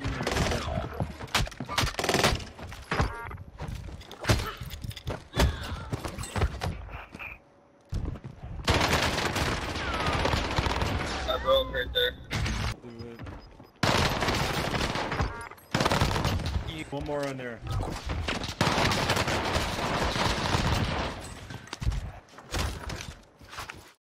I broke right there. One more on there.